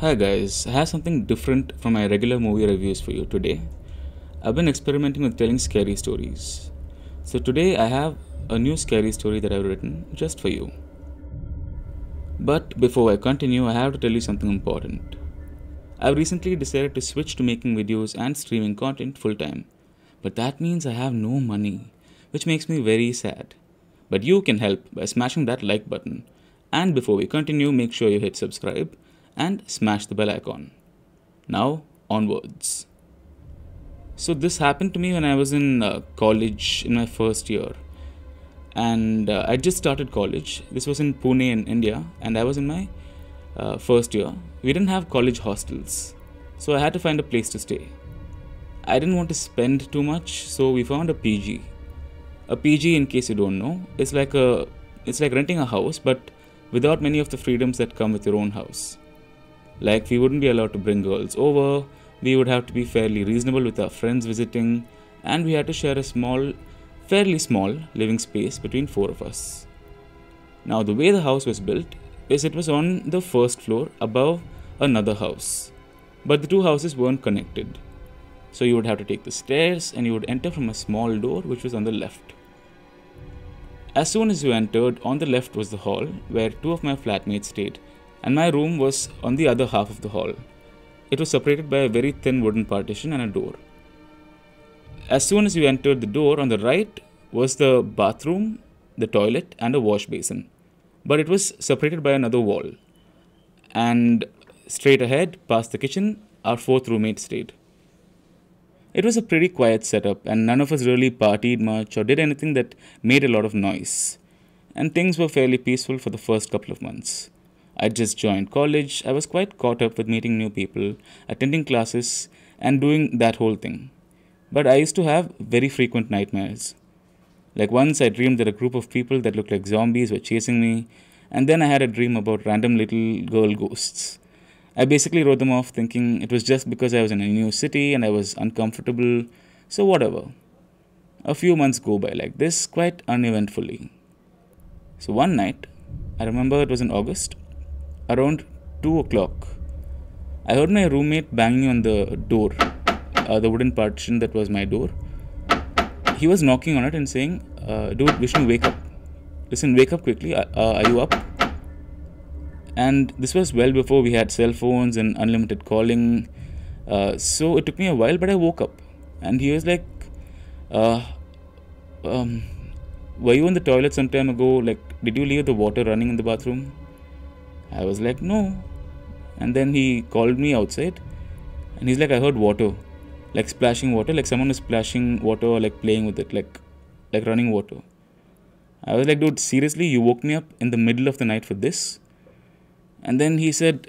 Hi guys, I have something different from my regular movie reviews for you today. I've been experimenting with telling scary stories. So today I have a new scary story that I've written just for you. But before I continue, I have to tell you something important. I've recently decided to switch to making videos and streaming content full time. But that means I have no money, which makes me very sad. But you can help by smashing that like button. And before we continue, make sure you hit subscribe and smash the bell icon. Now, onwards. So this happened to me when I was in college in my first year. And I just started college. This was in Pune in India and I was in my first year. We didn't have college hostels, so I had to find a place to stay. I didn't want to spend too much, so we found a PG. A PG, in case you don't know, is like it's like renting a house, but without many of the freedoms that come with your own house. Like, we wouldn't be allowed to bring girls over, we would have to be fairly reasonable with our friends visiting, and we had to share a fairly small living space between four of us. Now, the way the house was built is it was on the first floor above another house, but the two houses weren't connected. So you would have to take the stairs and you would enter from a small door which was on the left. As soon as you entered, on the left was the hall where two of my flatmates stayed, and my room was on the other half of the hall. It was separated by a very thin wooden partition and a door. As soon as you entered the door, on the right was the bathroom, the toilet and a wash basin, but it was separated by another wall. And straight ahead, past the kitchen, our fourth roommate stayed. It was a pretty quiet setup and none of us really partied much or did anything that made a lot of noise. And things were fairly peaceful for the first couple of months. I just joined college, I was quite caught up with meeting new people, attending classes and doing that whole thing. But I used to have very frequent nightmares. Like, once I dreamed that a group of people that looked like zombies were chasing me, and then I had a dream about random little girl ghosts. I basically wrote them off, thinking it was just because I was in a new city and I was uncomfortable, so whatever. A few months go by like this, quite uneventfully. So one night, I remember it was in August, around 2 o'clock, I heard my roommate banging on the door, the wooden partition that was my door. He was knocking on it and saying, "Dude, Vishnu, wake up. Listen, wake up quickly. Are you up?" And this was well before we had cell phones and unlimited calling. So it took me a while, but I woke up. And he was like, "Were you in the toilet some time ago? Like, did you leave the water running in the bathroom?" I was like, "No." And then he called me outside. And he's like, "I heard water. Like splashing water. Like someone was splashing water or like playing with it. Like running water." I was like, "Dude, seriously? You woke me up in the middle of the night for this?" And then he said,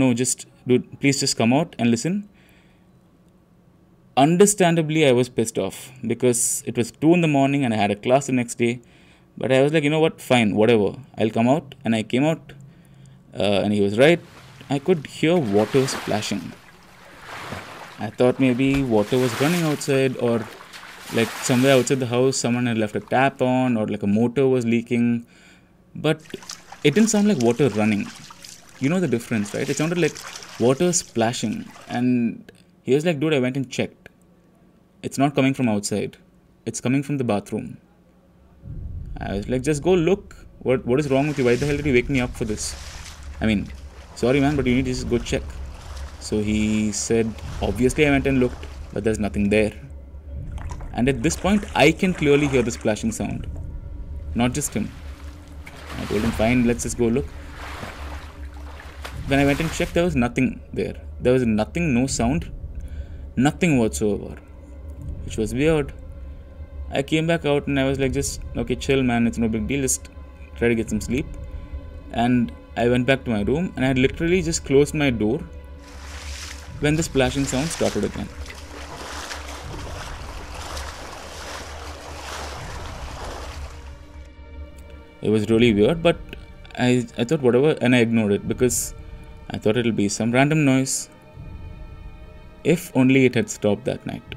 "No, just, dude, please just come out and listen." Understandably, I was pissed off because it was 2 in the morning and I had a class the next day. But I was like, you know what, fine, whatever. I'll come out. And I came out and he was right. I could hear water splashing. I thought maybe water was running outside, or like somewhere outside the house, someone had left a tap on, or like a motor was leaking. But it didn't sound like water running. You know the difference, right? It sounded like water splashing. And he was like, "Dude, I went and checked. It's not coming from outside. It's coming from the bathroom." I was like, "Just go look. What is wrong with you? Why the hell did you wake me up for this? I mean, sorry man, but you need to just go check." So he said, "Obviously I went and looked, but there's nothing there." And at this point, I can clearly hear the splashing sound. Not just him. I told him, "Fine, let's just go look." When I went and checked, there was nothing there. There was nothing, no sound, nothing whatsoever, which was weird. I came back out and I was like, "Just, okay, chill man, it's no big deal, just try to get some sleep." And I went back to my room and I literally just closed my door when the splashing sound started again. It was really weird, but I thought whatever, and I ignored it because I thought it'll be some random noise. If only it had stopped that night.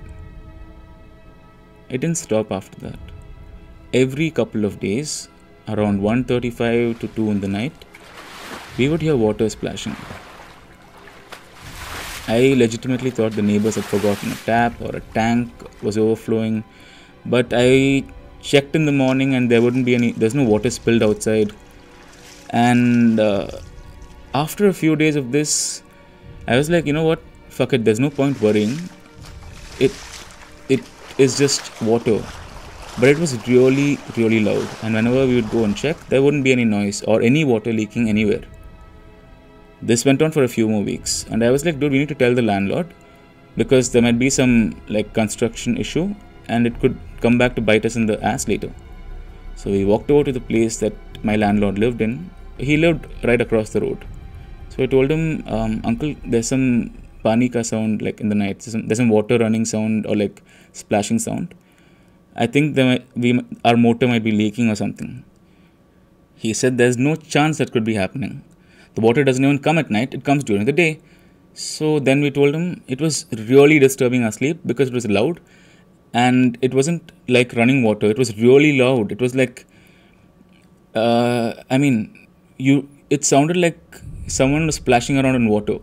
It didn't stop after that. Every couple of days, around 1:35 to 2 in the night, we would hear water splashing. I legitimately thought the neighbors had forgotten a tap or a tank was overflowing, but I checked in the morning and there's no water spilled outside. And after a few days of this, I was like, you know what, fuck it, there's no point worrying. It is just water. But it was really, really loud, and whenever we would go and check, there wouldn't be any noise or any water leaking anywhere. This went on for a few more weeks, and I was like, dude, we need to tell the landlord, because there might be some like construction issue and it could come back to bite us in the ass later. So we walked over to the place that my landlord lived in. He lived right across the road. So I told him, uncle, there's some pani ka sound like in the night, there's some water running sound or like splashing sound. I think our motor might be leaking or something. He said there's no chance that could be happening. The water doesn't even come at night, it comes during the day. So then we told him it was really disturbing our sleep because it was loud, and it wasn't like running water, it was really loud. It was like, it sounded like someone was splashing around in water.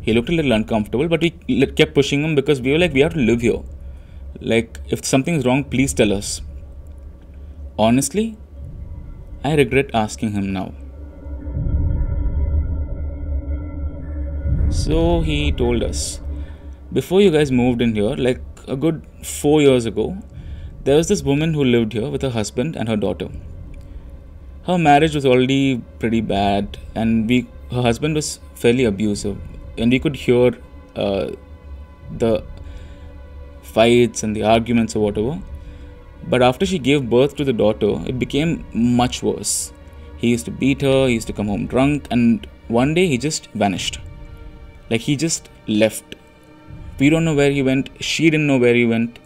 He looked a little uncomfortable, but we kept pushing him because we were like, we have to live here. Like, if something's wrong, please tell us. Honestly, I regret asking him now. So he told us, before you guys moved in here, like a good 4 years ago, there was this woman who lived here with her husband and her daughter. Her marriage was already pretty bad, and her husband was fairly abusive, and we could hear the fights and the arguments or whatever. But after she gave birth to the daughter, it became much worse. He used to beat her, he used to come home drunk, and one day he just vanished. Like, he just left. We don't know where he went, she didn't know where he went,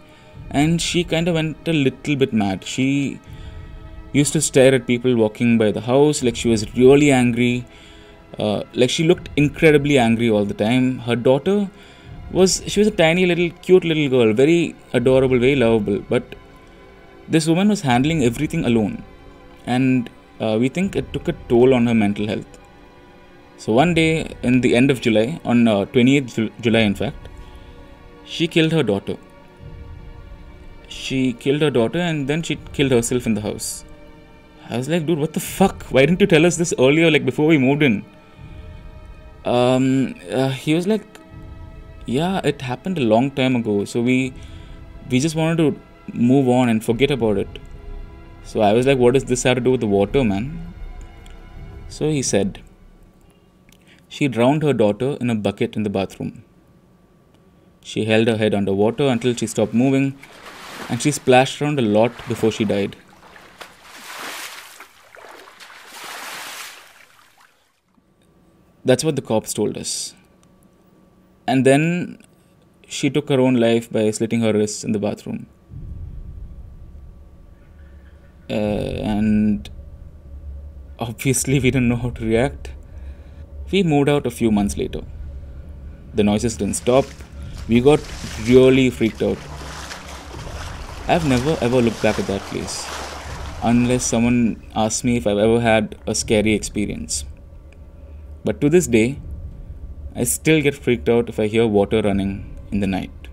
and she kind of went a little bit mad. She used to stare at people walking by the house, like she was really angry. Like, she looked incredibly angry all the time. Her daughter was a tiny little cute little girl, very adorable, very lovable, but this woman was handling everything alone, and we think it took a toll on her mental health. So one day in the end of July, on 28th July in fact, she killed her daughter, and then she killed herself in the house. I was like, dude, what the fuck, why didn't you tell us this earlier, like before we moved in? He was like, yeah, it happened a long time ago, so we just wanted to move on and forget about it. So I was like, what does this have to do with the water, man? So he said, she drowned her daughter in a bucket in the bathroom. She held her head underwater until she stopped moving, and she splashed around a lot before she died. That's what the cops told us. And then she took her own life by slitting her wrists in the bathroom. And obviously we didn't know how to react. We moved out a few months later. The noises didn't stop. We got really freaked out. I've never ever looked back at that place, unless someone asks me if I've ever had a scary experience. But to this day, I still get freaked out if I hear water running in the night.